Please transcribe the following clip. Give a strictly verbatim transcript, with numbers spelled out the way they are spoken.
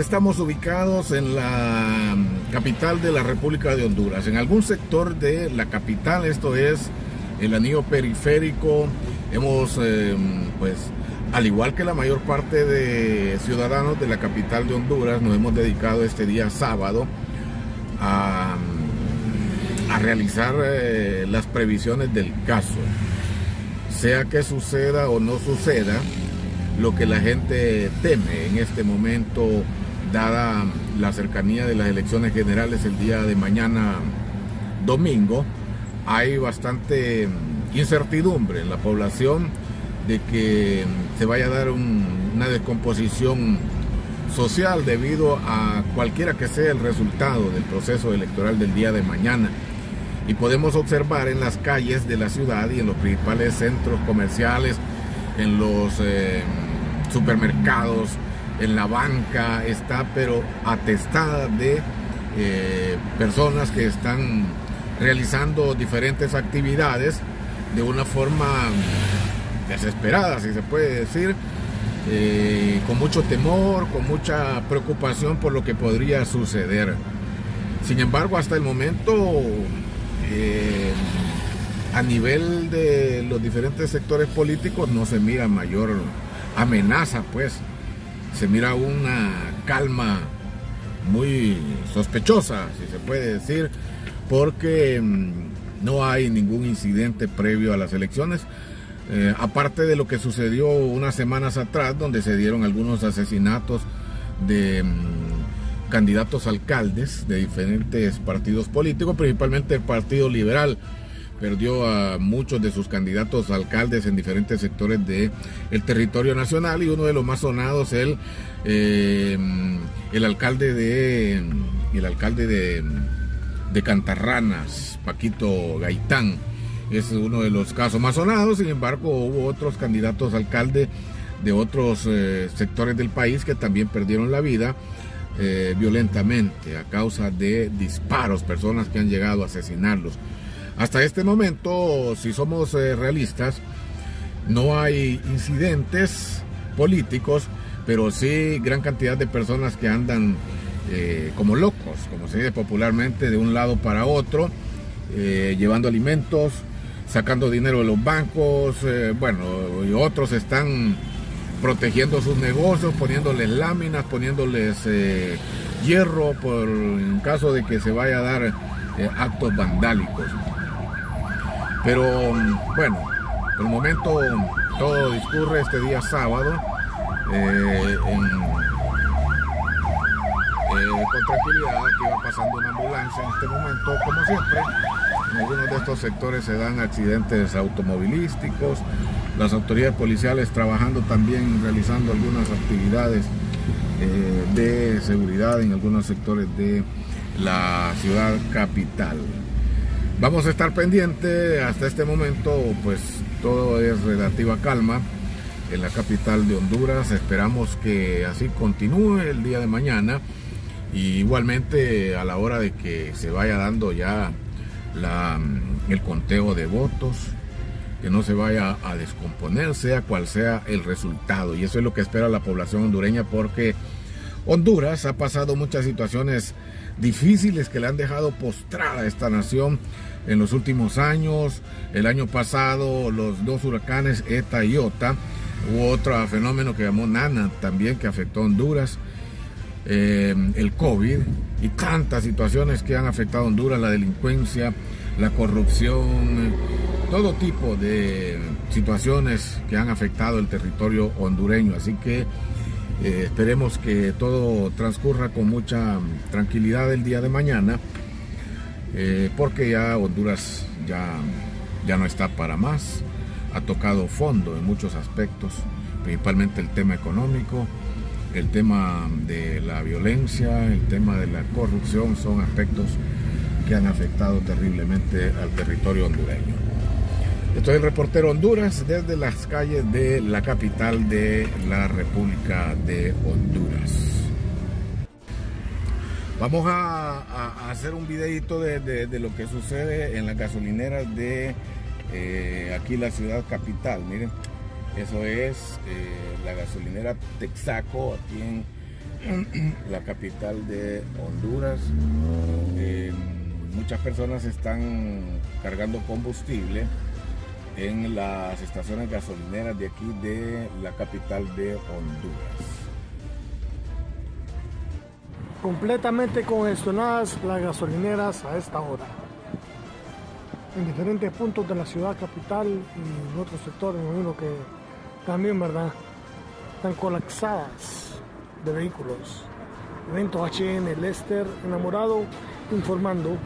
estamos ubicados en la capital de la República de Honduras, en algún sector de la capital, esto es el anillo periférico. Hemos, eh, pues, al igual que la mayor parte de ciudadanos de la capital de Honduras, nos hemos dedicado este día sábado a, a realizar eh, las previsiones del caso. Sea que suceda o no suceda, lo que la gente teme en este momento, dada la cercanía de las elecciones generales el día de mañana domingo, hay bastante incertidumbre en la población de que se vaya a dar un, una descomposición social debido a cualquiera que sea el resultado del proceso electoral del día de mañana. Y podemos observar en las calles de la ciudad y en los principales centros comerciales, en los eh, supermercados, en la banca, está pero atestada de eh, personas que están realizando diferentes actividades de una forma desesperada, si se puede decir, eh, con mucho temor, con mucha preocupación por lo que podría suceder. Sin embargo, hasta el momento, eh, a nivel de los diferentes sectores políticos no se mira mayor amenaza, pues se mira una calma muy sospechosa, si se puede decir, porque no hay ningún incidente previo a las elecciones, eh, aparte de lo que sucedió unas semanas atrás, donde se dieron algunos asesinatos de mm, candidatos alcaldes de diferentes partidos políticos, principalmente el Partido Liberal. Perdió a muchos de sus candidatos alcaldes en diferentes sectores del territorio nacional, y uno de los más sonados, el, eh, el alcalde de el alcalde de, de Cantarranas, Paquito Gaitán. Es uno de los casos más sonados. Sin embargo, hubo otros candidatos alcaldes de otros eh, sectores del país que también perdieron la vida eh, violentamente a causa de disparos, personas que han llegado a asesinarlos. Hasta este momento, si somos eh, realistas, no hay incidentes políticos, pero sí gran cantidad de personas que andan eh, como locos, como se dice popularmente, de un lado para otro, eh, llevando alimentos, sacando dinero de los bancos, eh, bueno, y otros están protegiendo sus negocios, poniéndoles láminas, poniéndoles eh, hierro, por en caso de que se vaya a dar eh, actos vandálicos. Pero bueno, por el momento todo discurre este día sábado eh, en, eh, con tranquilidad. Aquí va pasando una ambulancia en este momento, como siempre. En algunos de estos sectores se dan accidentes automovilísticos, las autoridades policiales trabajando también, realizando algunas actividades eh, de seguridad en algunos sectores de la ciudad capital. Vamos a estar pendientes. Hasta este momento, pues todo es relativa calma en la capital de Honduras. Esperamos que así continúe el día de mañana, y igualmente a la hora de que se vaya dando ya la, el conteo de votos, que no se vaya a descomponer, sea cual sea el resultado. Y eso es lo que espera la población hondureña, porque Honduras ha pasado muchas situaciones difíciles que le han dejado postrada a esta nación en los últimos años. El año pasado, los dos huracanes Eta y Iota. Hubo otro fenómeno que llamó Nana también, que afectó a Honduras. Eh, el COVID y tantas situaciones que han afectado a Honduras, la delincuencia, la corrupción, todo tipo de situaciones que han afectado el territorio hondureño. Así que Eh, esperemos que todo transcurra con mucha tranquilidad el día de mañana, eh, porque ya Honduras ya, ya no está para más. Ha tocado fondo en muchos aspectos, principalmente el tema económico, el tema de la violencia, el tema de la corrupción. Son aspectos que han afectado terriblemente al territorio hondureño. Estoy el reportero Honduras desde las calles de la capital de la República de Honduras. Vamos a, a hacer un videito de, de, de lo que sucede en las gasolineras de eh, aquí la ciudad capital. Miren, eso es eh, la gasolinera Texaco, aquí en la capital de Honduras. Eh, muchas personas están cargando combustible en las estaciones gasolineras de aquí de la capital de Honduras. Completamente congestionadas las gasolineras a esta hora, en diferentes puntos de la ciudad capital y en otros sectores, me imagino que también, ¿verdad? Están colapsadas de vehículos. Eventos H N, Lester, enamorado, informando.